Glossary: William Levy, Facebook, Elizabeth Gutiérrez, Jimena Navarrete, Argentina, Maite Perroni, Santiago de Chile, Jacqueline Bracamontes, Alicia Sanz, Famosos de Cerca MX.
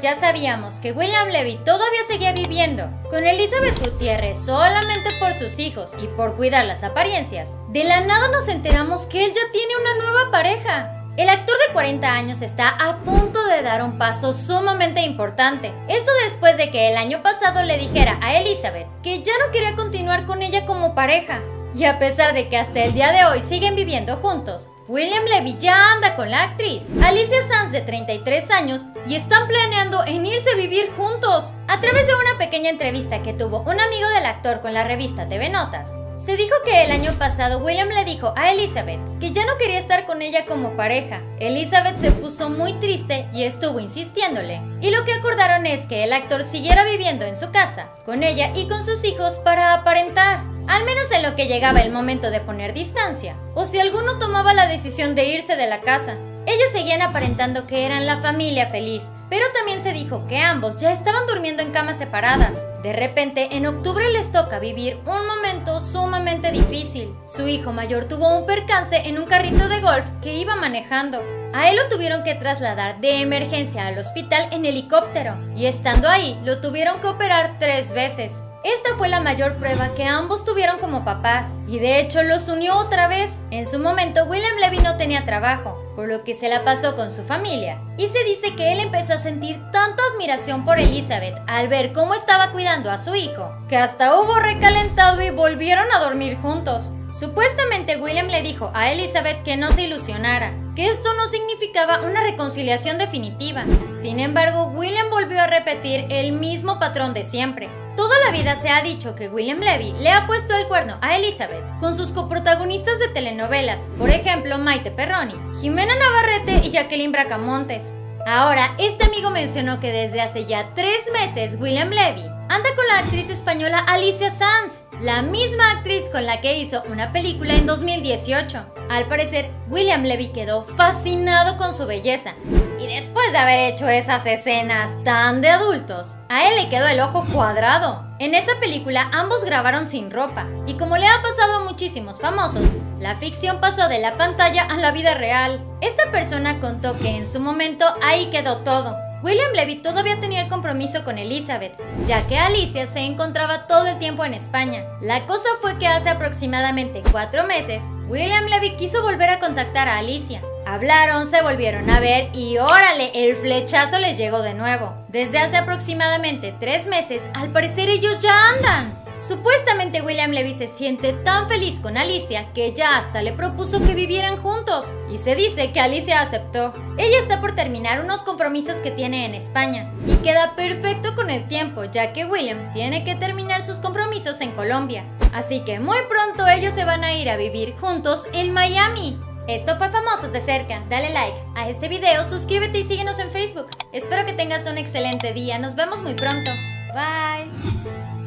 ya sabíamos que William Levy todavía seguía viviendo con Elizabeth Gutiérrez solamente por sus hijos y por cuidar las apariencias, de la nada nos enteramos que él ya tiene una nueva pareja. El actor de 40 años está a punto de dar un paso sumamente importante. Esto después de que el año pasado le dijera a Elizabeth que ya no quería continuar con ella como pareja. Y a pesar de que hasta el día de hoy siguen viviendo juntos, William Levy ya anda con la actriz Alicia Sanz de 33 años y están planeando en irse a vivir juntos. A través de una pequeña entrevista que tuvo un amigo del actor con la revista TV Notas, se dijo que el año pasado William le dijo a Elizabeth que ya no quería estar con ella como pareja. Elizabeth se puso muy triste y estuvo insistiéndole, y lo que acordaron es que el actor siguiera viviendo en su casa, con ella y con sus hijos para aparentar. Al menos en lo que llegaba el momento de poner distancia, o si alguno tomaba la decisión de irse de la casa. Ellos seguían aparentando que eran la familia feliz, pero también se dijo que ambos ya estaban durmiendo en camas separadas. De repente, en octubre les toca vivir un momento sumamente difícil. Su hijo mayor tuvo un percance en un carrito de golf que iba manejando. A él lo tuvieron que trasladar de emergencia al hospital en helicóptero, y estando ahí lo tuvieron que operar 3 veces. Esta fue la mayor prueba que ambos tuvieron como papás, y de hecho los unió otra vez. En su momento William Levy no tenía trabajo, por lo que se la pasó con su familia, y se dice que él empezó a sentir tanta admiración por Elizabeth al ver cómo estaba cuidando a su hijo, que hasta hubo recalentado y volvieron a dormir juntos. Supuestamente William le dijo a Elizabeth que no se ilusionara, que esto no significaba una reconciliación definitiva. Sin embargo, William volvió a repetir el mismo patrón de siempre. Toda la vida se ha dicho que William Levy le ha puesto el cuerno a Elizabeth con sus coprotagonistas de telenovelas, por ejemplo Maite Perroni, Jimena Navarrete y Jacqueline Bracamontes. Ahora, este amigo mencionó que desde hace ya 3 meses William Levy anda con la actriz española Alicia Sanz, la misma actriz con la que hizo una película en 2018. Al parecer, William Levy quedó fascinado con su belleza, y después de haber hecho esas escenas tan de adultos, a él le quedó el ojo cuadrado. En esa película ambos grabaron sin ropa, y como le ha pasado a muchísimos famosos, la ficción pasó de la pantalla a la vida real. Esta persona contó que en su momento ahí quedó todo. William Levy todavía tenía el compromiso con Elizabeth, ya que Alicia se encontraba todo el tiempo en España. La cosa fue que hace aproximadamente 4 meses, William Levy quiso volver a contactar a Alicia. Hablaron, se volvieron a ver y ¡órale! El flechazo les llegó de nuevo. Desde hace aproximadamente 3 meses, al parecer ellos ya andan. Supuestamente William Levy se siente tan feliz con Alicia que ya hasta le propuso que vivieran juntos, y se dice que Alicia aceptó. Ella está por terminar unos compromisos que tiene en España, y queda perfecto con el tiempo, ya que William tiene que terminar sus compromisos en Colombia. Así que muy pronto ellos se van a ir a vivir juntos en Miami. Esto fue Famosos de Cerca. Dale like a este video, suscríbete y síguenos en Facebook. Espero que tengas un excelente día, nos vemos muy pronto. Bye.